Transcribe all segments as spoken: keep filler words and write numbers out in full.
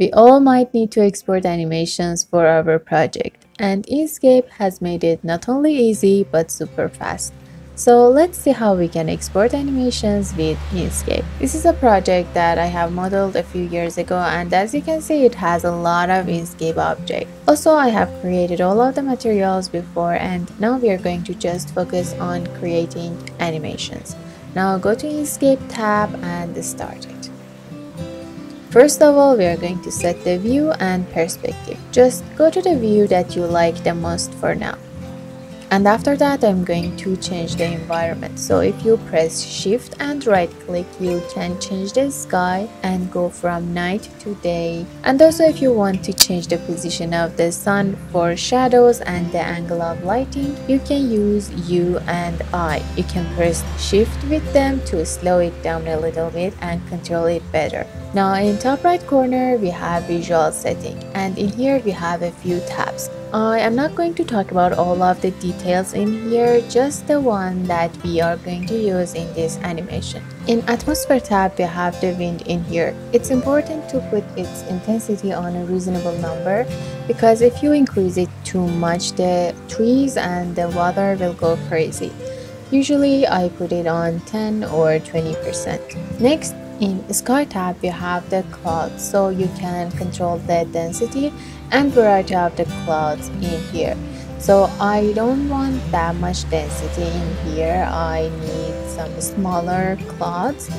We all might need to export animations for our project, and Enscape has made it not only easy but super fast. So let's see how we can export animations with Enscape. This is a project that I have modeled a few years ago, and as you can see, it has a lot of Enscape objects. Also, I have created all of the materials before, and now we are going to just focus on creating animations. Now go to Enscape tab and start it. First of all, we are going to set the view and perspective. Just go to the view that you like the most for now. And after that, I'm going to change the environment. So if you press shift and right click, you can change the sky and go from night to day. And also, if you want to change the position of the sun for shadows and the angle of lighting, you can use U and I. You can press shift with them to slow it down a little bit and control it better. Now in top right corner, we have visual setting, and in here we have a few tabs. I am not going to talk about all of the details in here, just the one that we are going to use in this animation. In atmosphere tab, we have the wind in here. It's important to put its intensity on a reasonable number, because if you increase it too much, the trees and the water will go crazy. Usually I put it on ten or twenty percent. Next, in sky tab, you have the clouds, so you can control the density and variety of the clouds in here. So I don't want that much density in here. I need some smaller clouds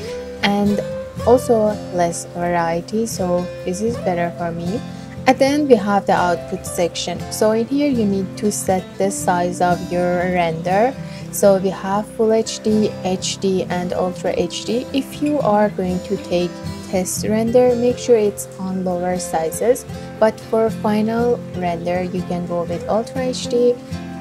and also less variety, so this is better for me. At the end, we have the output section. So in here you need to set the size of your render. So we have Full H D, H D and Ultra H D. If you are going to take test render, make sure it's on lower sizes, but for final render you can go with Ultra H D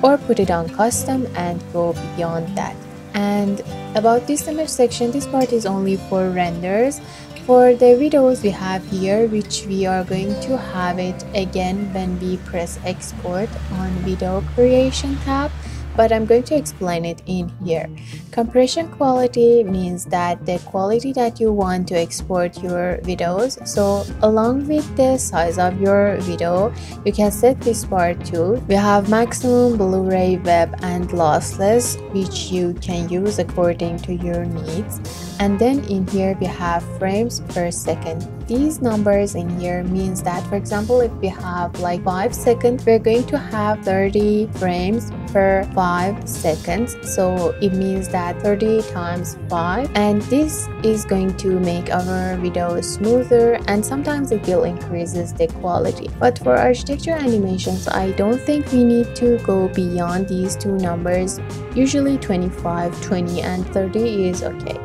or put it on custom and go beyond that. And about this image section, this part is only for renders. For the videos we have here, which we are going to have it again when we press export on video creation tab, but I'm going to explain it in here. Compression quality means that the quality that you want to export your videos. So along with the size of your video, you can set this part too. We have maximum, Blu-ray, web and lossless, which you can use according to your needs. And then in here we have frames per second. These numbers in here means that, for example, if we have like five seconds, we're going to have thirty frames per five seconds. So it means that thirty times five, and this is going to make our video smoother, and sometimes it will increases the quality. But for architecture animations, I don't think we need to go beyond these two numbers. Usually twenty-five, twenty and thirty is okay.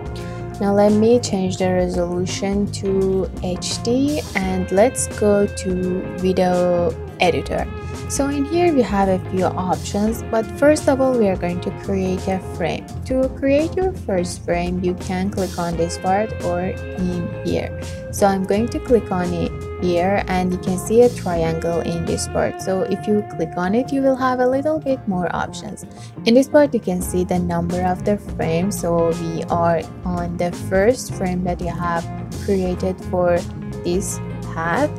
Now let me change the resolution to H D and let's go to video editor. So in here we have a few options, but first of all we are going to create a frame. To create your first frame, you can click on this part or in here. So I'm going to click on it here, and you can see a triangle in this part. So if you click on it, you will have a little bit more options. In this part you can see the number of the frame, so we are on the first frame that you have created for this path.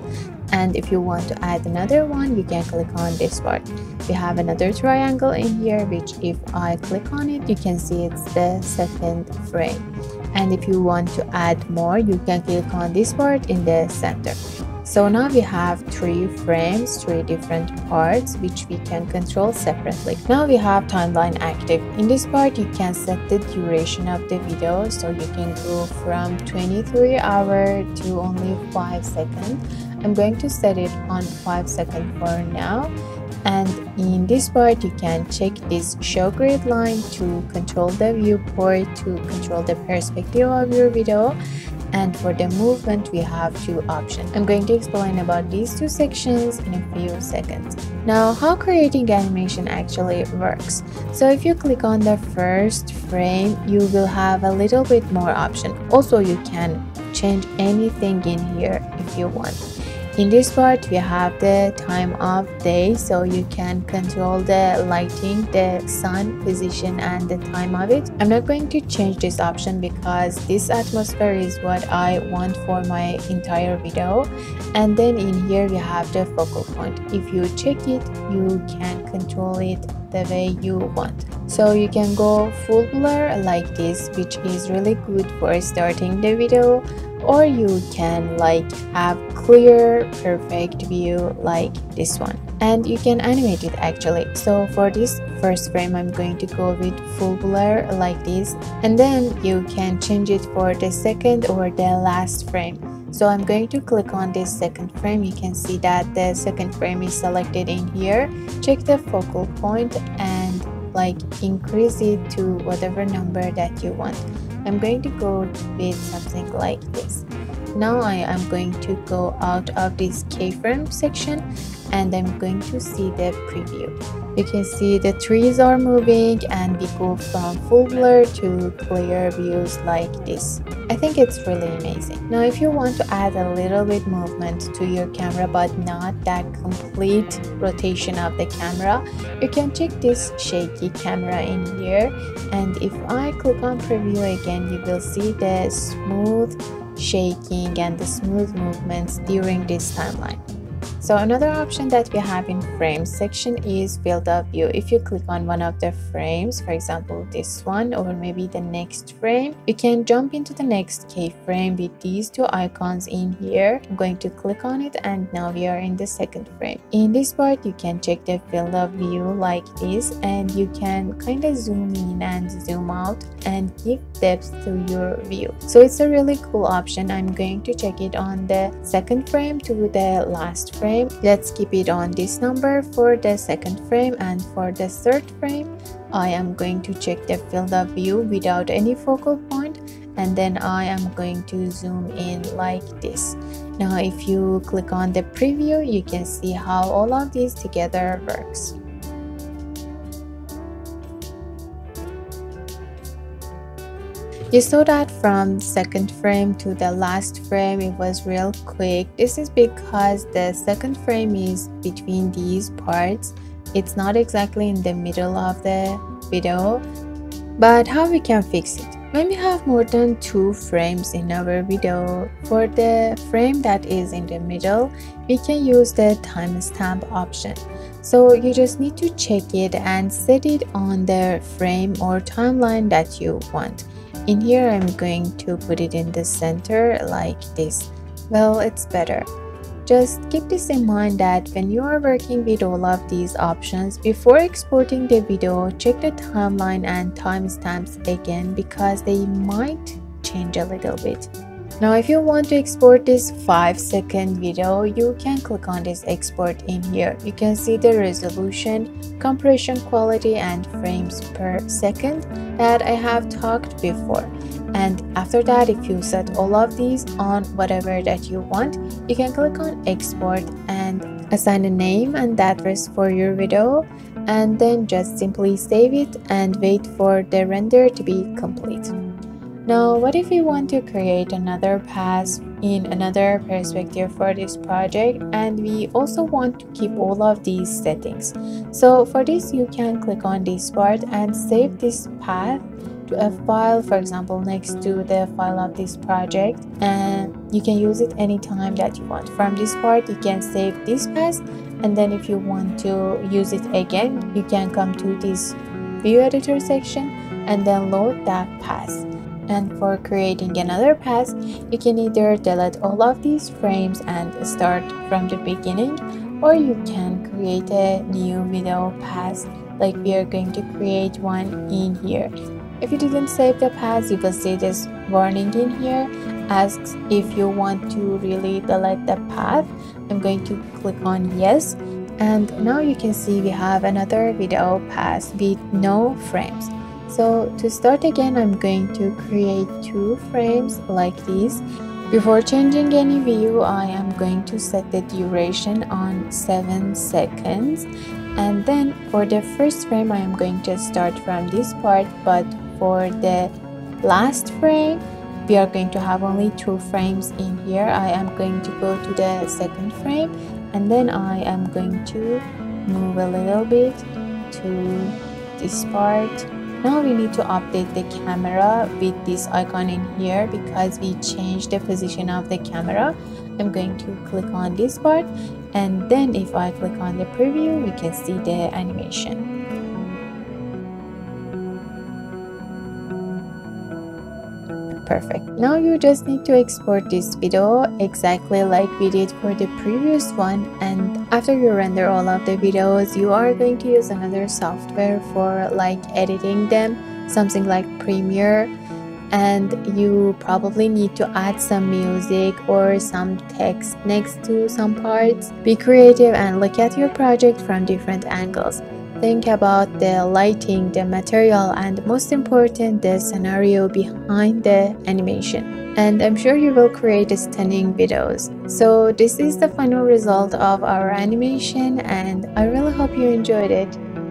And if you want to add another one, you can click on this part. We have another triangle in here, which if I click on it, you can see it's the second frame. And if you want to add more, you can click on this part in the center. So now we have three frames, three different parts, which we can control separately. Now we have timeline active. In this part, you can set the duration of the video, so you can go from twenty-three hours to only five seconds. I'm going to set it on five seconds for now. And in this part you can check this show grid line to control the viewport, to control the perspective of your video. And for the movement we have two options. I'm going to explain about these two sections in a few seconds. Now how creating animation actually works. So if you click on the first frame, you will have a little bit more option. Also you can change anything in here if you want. In this part we have the time of day, so you can control the lighting, the sun, position and the time of it. I'm not going to change this option because this atmosphere is what I want for my entire video. And then in here we have the focal point. If you check it, you can control it the way you want. So you can go full blur like this, which is really good for starting the video, or you can like have clear perfect view like this one, and you can animate it actually. So for this first frame I'm going to go with full blur like this, and then you can change it for the second or the last frame. So I'm going to click on this second frame. You can see that the second frame is selected in here. Check the focal point and like increase it to whatever number that you want. I'm going to go with something like this. Now I am going to go out of this keyframe section and I'm going to see the preview. You can see the trees are moving and we go from full blur to clear views like this. I think it's really amazing. Now if you want to add a little bit movement to your camera but not that complete rotation of the camera, you can check this shaky camera in here, and if I click on preview again you will see the smooth shaking and the smooth movements during this timeline. So another option that we have in frame section is field of view. If you click on one of the frames, for example this one or maybe the next frame, you can jump into the next keyframe with these two icons in here. I'm going to click on it and now we are in the second frame. In this part you can check the field of view like this, and you can kind of zoom in and zoom out and give depth to your view. So it's a really cool option. I'm going to check it on the second frame to the last frame. Let's keep it on this number for the second frame, and for the third frame I am going to check the field of view without any focal point, and then I am going to zoom in like this. Now if you click on the preview you can see how all of these together works. You saw that from second frame to the last frame it was real quick. This is because the second frame is between these parts. It's not exactly in the middle of the video. But how we can fix it? When we have more than two frames in our video, for the frame that is in the middle, we can use the timestamp option. So you just need to check it and set it on the frame or timeline that you want. In here I'm going to put it in the center like this. Well, it's better. Just keep this in mind that when you are working with all of these options, before exporting the video, check the timeline and timestamps again because they might change a little bit. Now if you want to export this five second video, you can click on this export in here. You can see the resolution, compression quality and frames per second that I have talked before. And after that, if you set all of these on whatever that you want, you can click on export and assign a name and address for your video, and then just simply save it and wait for the render to be complete. Now, what if we want to create another pass in another perspective for this project, and we also want to keep all of these settings? So for this, you can click on this part and save this path to a file, for example, next to the file of this project, and you can use it anytime that you want. From this part, you can save this path, and then if you want to use it again, you can come to this view editor section and then load that path. And for creating another pass, you can either delete all of these frames and start from the beginning, or you can create a new video pass like we are going to create one in here. If you didn't save the pass, you will see this warning in here, asks if you want to really delete the path. I'm going to click on yes, and now you can see we have another video pass with no frames. So to start again, I'm going to create two frames like this. Before changing any view, I am going to set the duration on seven seconds. And then for the first frame, I am going to start from this part, but for the last frame, We are going to have only two frames in here. I am going to go to the second frame, and then I am going to move a little bit to this part. Now we need to update the camera with this icon in here because we changed the position of the camera. I'm going to click on this part, and then if I click on the preview, we can see the animation. Perfect. Now you just need to export this video exactly like we did for the previous one, and after you render all of the videos, you are going to use another software for like editing them, something like Premiere, and you probably need to add some music or some text next to some parts. Be creative and look at your project from different angles. Think about the lighting, the material, and most important, the scenario behind the animation. And I'm sure you will create stunning videos. So this is the final result of our animation, and I really hope you enjoyed it.